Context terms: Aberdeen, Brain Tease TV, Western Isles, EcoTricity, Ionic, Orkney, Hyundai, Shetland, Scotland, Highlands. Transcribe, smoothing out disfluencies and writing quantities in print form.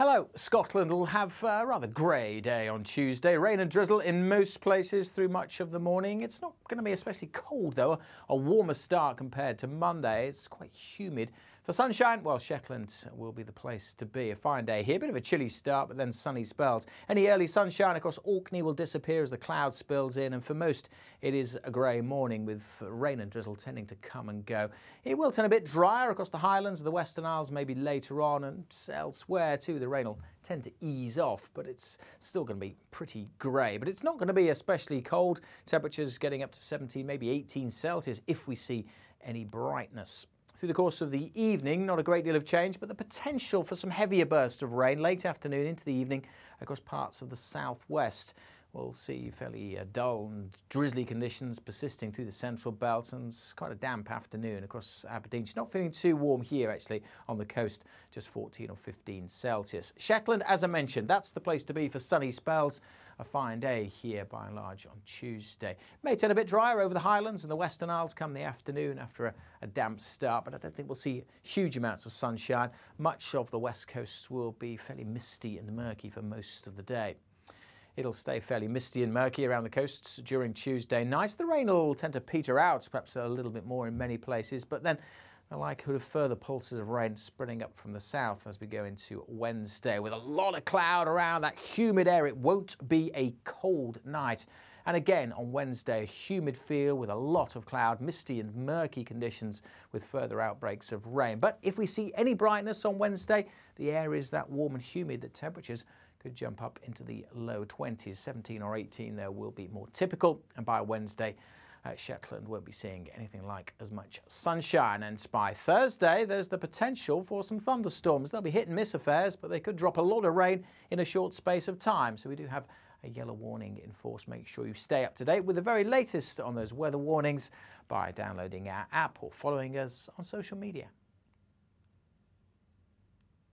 Hello. Scotland will have a rather grey day on Tuesday. Rain and drizzle in most places through much of the morning. It's not going to be especially cold, though. A warmer start compared to Monday. It's quite humid. For sunshine, well, Shetland will be the place to be. A fine day here. Bit of a chilly start, but then sunny spells. Any early sunshine across Orkney will disappear as the cloud spills in. And for most, it is a grey morning with rain and drizzle tending to come and go. It will turn a bit drier across the Highlands, the Western Isles, maybe later on, and elsewhere too. The rain will tend to ease off, but it's still going to be pretty grey. But it's not going to be especially cold. Temperatures getting up to 17, maybe 18 Celsius if we see any brightness. Through the course of the evening, not a great deal of change, but the potential for some heavier bursts of rain late afternoon into the evening across parts of the southwest. We'll see fairly dull and drizzly conditions persisting through the central belt, and it's quite a damp afternoon across Aberdeen. It's not feeling too warm here, actually, on the coast, just 14 or 15 Celsius. Shetland, as I mentioned, that's the place to be for sunny spells. A fine day here, by and large, on Tuesday. May turn a bit drier over the Highlands and the Western Isles come the afternoon after a damp start, but I don't think we'll see huge amounts of sunshine. Much of the west coast will be fairly misty and murky for most of the day. It'll stay fairly misty and murky around the coasts during Tuesday night. The rain will tend to peter out, perhaps a little bit more in many places, but then the likelihood of further pulses of rain spreading up from the south as we go into Wednesday. With a lot of cloud around, that humid air, it won't be a cold night. And again, on Wednesday, a humid feel with a lot of cloud, misty and murky conditions with further outbreaks of rain. But if we see any brightness on Wednesday, the air is that warm and humid that temperatures could jump up into the low 20s. 17 or 18 there will be more typical, and by Wednesday, Shetland won't be seeing anything like as much sunshine. And by Thursday, there's the potential for some thunderstorms. They'll be hit and miss affairs, but they could drop a lot of rain in a short space of time. So we do have a yellow warning in force. Make sure you stay up to date with the very latest on those weather warnings by downloading our app or following us on social media.